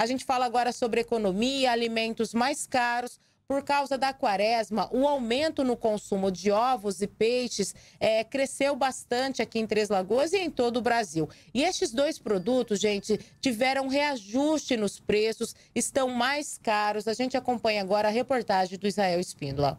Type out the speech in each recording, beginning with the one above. A gente fala agora sobre economia, alimentos mais caros. Por causa da quaresma, o aumento no consumo de ovos e peixes cresceu bastante aqui em Três Lagoas e em todo o Brasil. E estes dois produtos, gente, tiveram reajuste nos preços, estão mais caros. A gente acompanha agora a reportagem do Israel Espíndola.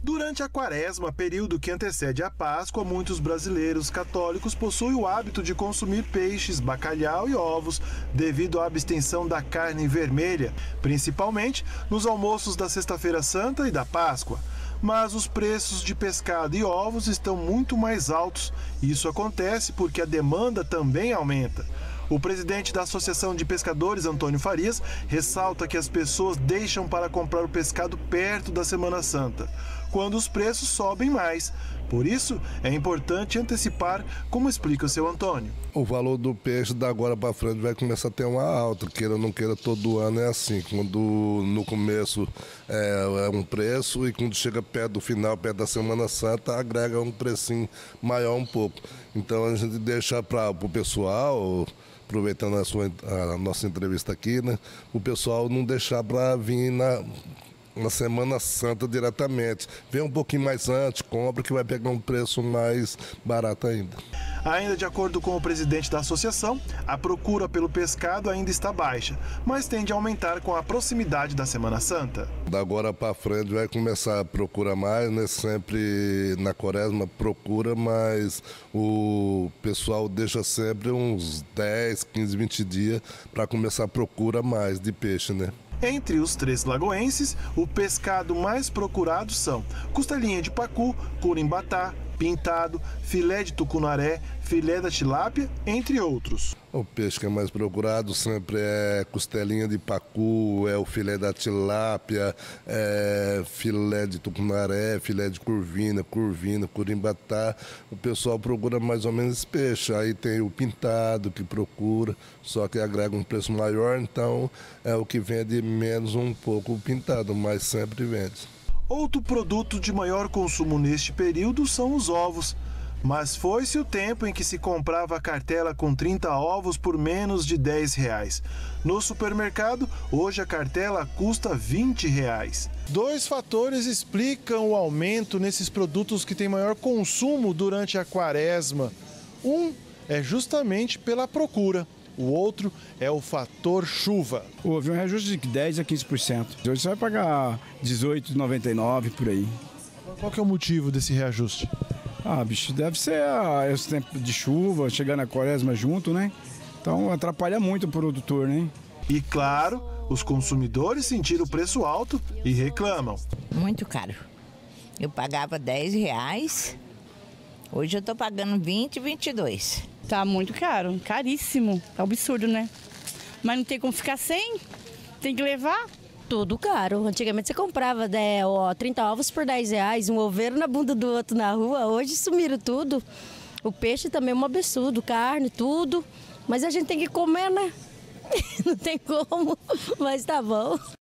Durante a quaresma, período que antecede a Páscoa, muitos brasileiros católicos possuem o hábito de consumir peixes, bacalhau e ovos devido à abstenção da carne vermelha, principalmente nos almoços da Sexta-feira Santa e da Páscoa. Mas os preços de pescado e ovos estão muito mais altos. Isso acontece porque a demanda também aumenta. O presidente da Associação de Pescadores, Antônio Farias, ressalta que as pessoas deixam para comprar o pescado perto da Semana Santa, quando os preços sobem mais. Por isso, é importante antecipar, como explica o seu Antônio. O valor do peixe da agora para frente vai começar a ter uma alta, queira ou não queira, todo ano é assim. Quando no começo é um preço e quando chega perto do final, perto da Semana Santa, agrega um precinho maior um pouco. Então a gente deixa para o pessoal... Aproveitando a nossa entrevista aqui, né? O pessoal não deixar para vir na Semana Santa diretamente. Vem um pouquinho mais antes, compra, que vai pegar um preço mais barato ainda. Ainda de acordo com o presidente da associação, a procura pelo pescado ainda está baixa, mas tende a aumentar com a proximidade da Semana Santa. Da agora para frente vai começar a procura mais, né? Sempre na quaresma procura, mas o pessoal deixa sempre uns 10, 15, 20 dias para começar a procura mais de peixe, né? Entre os três lagoenses, o pescado mais procurado são costelinha de pacu, curimbatá, pintado, filé de tucunaré, filé da tilápia, entre outros. O peixe que é mais procurado sempre é costelinha de pacu, é o filé da tilápia, é filé de tucunaré, filé de curvina, curimbatá. O pessoal procura mais ou menos esse peixe. Aí tem o pintado que procura, só que agrega um preço maior, então é o que vende menos um pouco o pintado, mas sempre vende. Outro produto de maior consumo neste período são os ovos. Mas foi-se o tempo em que se comprava a cartela com 30 ovos por menos de R$10. No supermercado, hoje a cartela custa R$20. Dois fatores explicam o aumento nesses produtos que têm maior consumo durante a quaresma. Um é justamente pela procura. O outro é o fator chuva. Houve um reajuste de 10% a 15%. Hoje você vai pagar R$18,99 por aí. Qual que é o motivo desse reajuste? Ah, bicho, deve ser esse tempo de chuva, chegar na quaresma junto, né? Então atrapalha muito o produtor, né? E claro, os consumidores sentiram o preço alto e reclamam. Muito caro. Eu pagava R$10, hoje eu estou pagando R$20,22. Tá muito caro, caríssimo, tá absurdo, né? Mas não tem como ficar sem, tem que levar. Tudo caro. Antigamente você comprava 30 ovos por R$10, um oveiro na bunda do outro na rua, hoje sumiram tudo. O peixe também é um absurdo, carne, tudo. Mas a gente tem que comer, né? Não tem como, mas tá bom.